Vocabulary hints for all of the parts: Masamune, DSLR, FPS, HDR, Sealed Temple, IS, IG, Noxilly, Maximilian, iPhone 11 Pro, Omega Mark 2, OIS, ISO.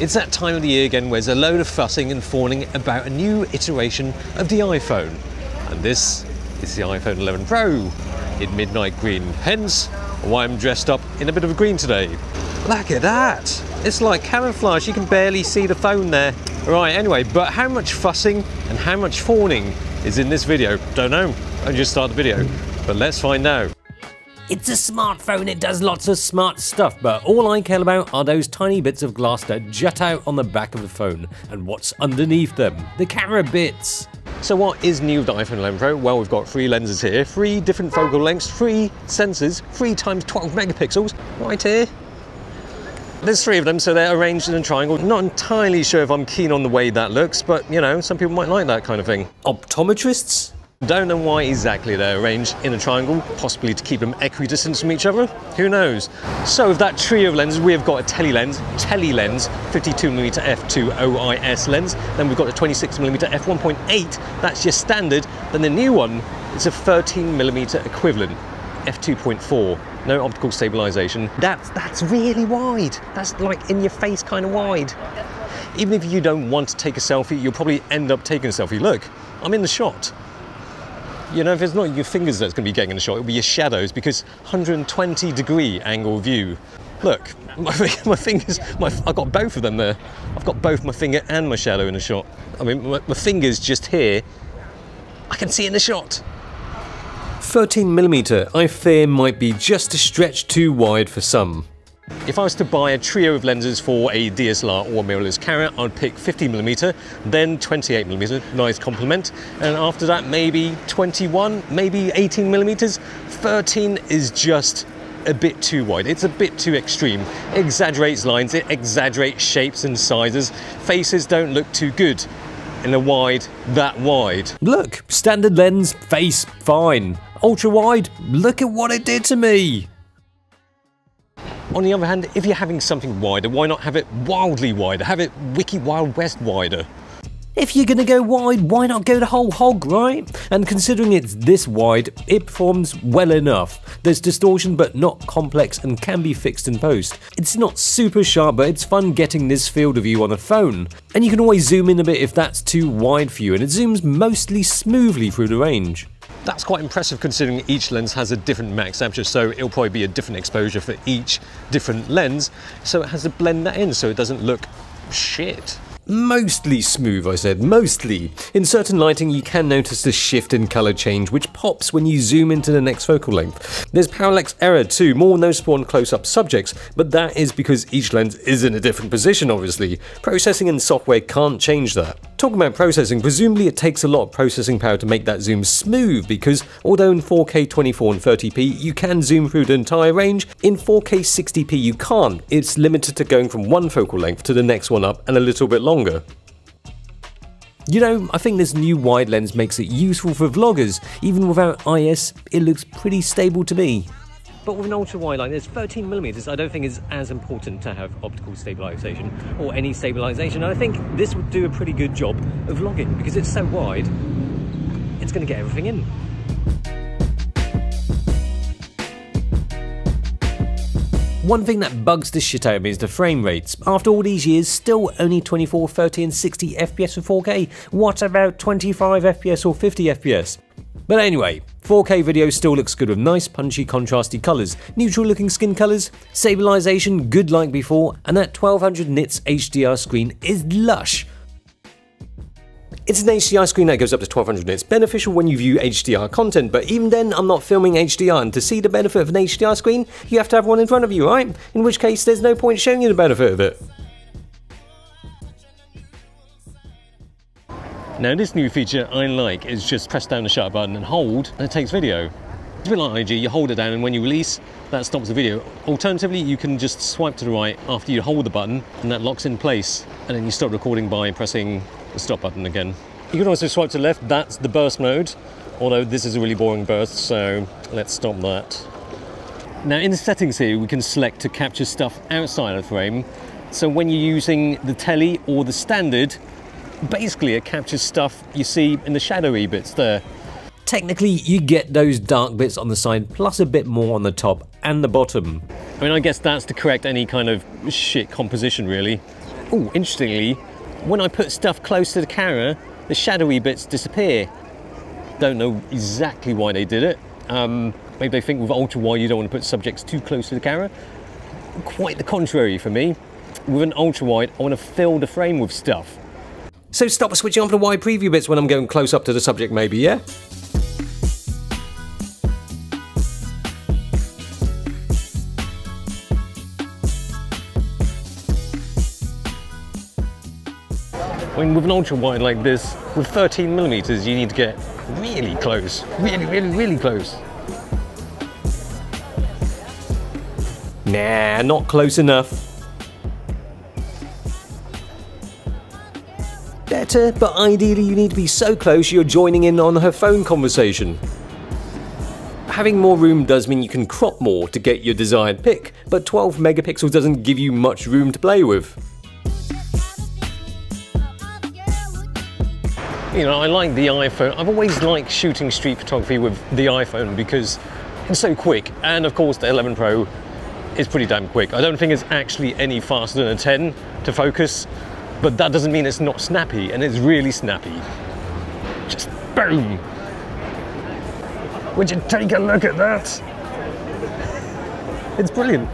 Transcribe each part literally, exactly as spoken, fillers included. It's that time of the year again where there's a load of fussing and fawning about a new iteration of the iPhone. And this is the iPhone eleven Pro in midnight green, hence why I'm dressed up in a bit of green today. Look at that! It's like camouflage, you can barely see the phone there. Right, anyway, but how much fussing and how much fawning is in this video? Don't know, I just started the video, but let's find out. It's a smartphone, it does lots of smart stuff, but all I care about are those tiny bits of glass that jut out on the back of the phone and what's underneath them, the camera bits. So what is new with the iPhone eleven Pro? Well, we've got three lenses here, three different focal lengths, three sensors, three times twelve megapixels, right here. There's three of them, so they're arranged in a triangle. Not entirely sure if I'm keen on the way that looks, but you know, some people might like that kind of thing. Optometrists? Don't know why exactly they're arranged in a triangle, possibly to keep them equidistant from each other, who knows. So with that trio of lenses, we have got a tele lens, tele lens, fifty-two millimeter f two O I S lens, then we've got a twenty-six millimeter f one point eight, that's your standard, then the new one is a thirteen millimeter equivalent, f two point four, no optical stabilization. That's, that's really wide, that's like in your face kind of wide. Even if you don't want to take a selfie, you'll probably end up taking a selfie. Look, I'm in the shot. You know, if it's not your fingers that's going to be getting in the shot, it'll be your shadows, because one hundred twenty degree angle view. Look, my, my fingers, my, I've got both of them there. I've got both my finger and my shadow in the shot. I mean, my, my finger's just here. I can see in the shot. thirteen millimeter, I fear, might be just a stretch too wide for some. If I was to buy a trio of lenses for a D S L R or mirrorless camera, I'd pick fifty millimeter, then twenty-eight millimeter, nice complement, and after that maybe twenty-one, maybe eighteen millimeters. thirteen is just a bit too wide, it's a bit too extreme. It exaggerates lines, it exaggerates shapes and sizes. Faces don't look too good in a wide that wide. Look, standard lens, face, fine. Ultra wide, look at what it did to me. On the other hand, if you're having something wider, why not have it wildly wider? Have it Wiki Wild West wider. If you're gonna go wide, why not go the whole hog, right? And considering it's this wide, it performs well enough. There's distortion, but not complex, and can be fixed in post. It's not super sharp, but it's fun getting this field of view on a phone. And you can always zoom in a bit if that's too wide for you, and it zooms mostly smoothly through the range. That's quite impressive considering each lens has a different max aperture, so it'll probably be a different exposure for each different lens, so it has to blend that in so it doesn't look shit. Mostly smooth, I said, mostly. In certain lighting you can notice the shift in colour change which pops when you zoom into the next focal length. There's parallax error too, more noticeable on close-up subjects, but that is because each lens is in a different position obviously. Processing and software can't change that. Talking about processing, presumably it takes a lot of processing power to make that zoom smooth, because although in four K twenty-four and thirty p you can zoom through the entire range, in four K sixty p you can't. It's limited to going from one focal length to the next one up and a little bit longer. You know, I think this new wide lens makes it useful for vloggers. Even without I S, it looks pretty stable to me. But with an ultra wide like this, thirteen millimeters, I don't think is as important to have optical stabilization or any stabilization. And I think this would do a pretty good job of vlogging because it's so wide, it's going to get everything in. One thing that bugs the shit out of me is the frame rates. After all these years, still only twenty-four, thirty and sixty F P S for four K. What about twenty-five F P S or fifty F P S? But anyway, four K video still looks good with nice punchy contrasty colours, neutral looking skin colours, stabilisation good like before, and that twelve hundred nits H D R screen is lush. It's an H D R screen that goes up to twelve hundred nits, beneficial when you view H D R content, but even then I'm not filming H D R, and to see the benefit of an H D R screen you have to have one in front of you, right? In which case there's no point showing you the benefit of it. Now this new feature I like is just press down the shutter button and hold and it takes video. It's a bit like I G, you hold it down and when you release that stops the video. Alternatively you can just swipe to the right after you hold the button and that locks in place, and then you stop recording by pressing the stop button again. You can also swipe to the left, that's the burst mode, although this is a really boring burst, so let's stop that. Now in the settings here we can select to capture stuff outside of the frame, so when you're using the tele or the standard, basically it captures stuff you see in the shadowy bits there. Technically you get those dark bits on the side plus a bit more on the top and the bottom. I mean, I guess that's to correct any kind of shit composition really. Oh, interestingly, when I put stuff close to the camera, the shadowy bits disappear. Don't know exactly why they did it. Um, maybe they think with ultra wide you don't want to put subjects too close to the camera. Quite the contrary for me. With an ultra wide, I want to fill the frame with stuff. So stop switching off the wide preview bits when I'm going close up to the subject maybe, yeah? I mean, with an ultra wide like this, with thirteen millimeters, you need to get really close, really, really, really close. Nah, not close enough. Better, but ideally you need to be so close you're joining in on her phone conversation. Having more room does mean you can crop more to get your desired pic, but twelve megapixels doesn't give you much room to play with. You know, I like the iPhone. I've always liked shooting street photography with the iPhone because it's so quick. And of course, the eleven Pro is pretty damn quick. I don't think it's actually any faster than a ten to focus, but that doesn't mean it's not snappy, and it's really snappy. Just boom. Would you take a look at that? It's brilliant.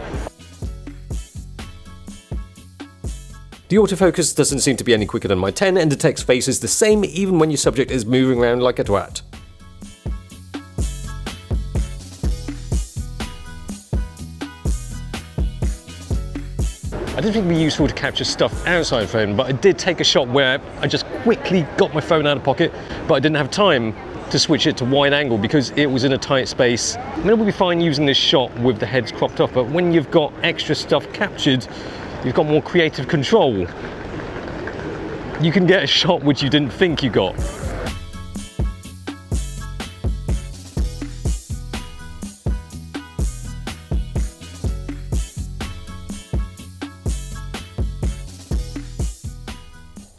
The autofocus doesn't seem to be any quicker than my ten and detects faces the same even when your subject is moving around like a twat. I didn't think it would be useful to capture stuff outside the phone, but I did take a shot where I just quickly got my phone out of pocket, but I didn't have time to switch it to wide angle because it was in a tight space. I mean, it would be fine using this shot with the heads cropped off, but when you've got extra stuff captured, you've got more creative control. You can get a shot which you didn't think you got.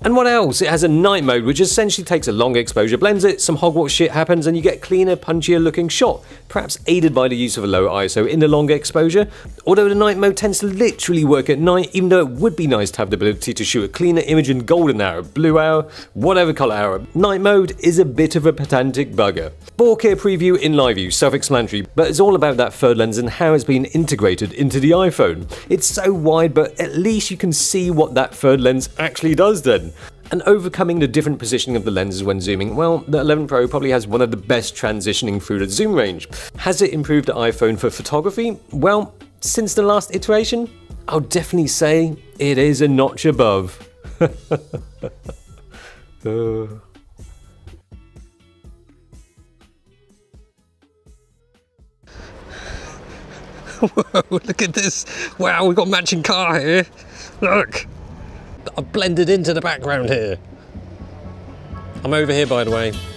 And what else? It has a night mode, which essentially takes a long exposure, blends it, some Hogwarts shit happens, and you get a cleaner, punchier looking shot, perhaps aided by the use of a lower I S O in the longer exposure. Although the night mode tends to literally work at night, even though it would be nice to have the ability to shoot a cleaner image in golden hour, blue hour, whatever colour hour. Night mode is a bit of a pedantic bugger. four K preview in live view, self-explanatory, but it's all about that third lens and how it's been integrated into the iPhone. It's so wide, but at least you can see what that third lens actually does then. And overcoming the different positioning of the lenses when zooming, well, the eleven Pro probably has one of the best transitioning through the zoom range. Has it improved the iPhone for photography? Well, since the last iteration, I'll definitely say it is a notch above. uh. Whoa, look at this. Wow, we've got a matching car here. Look. I've blended into the background here. I'm over here, by the way.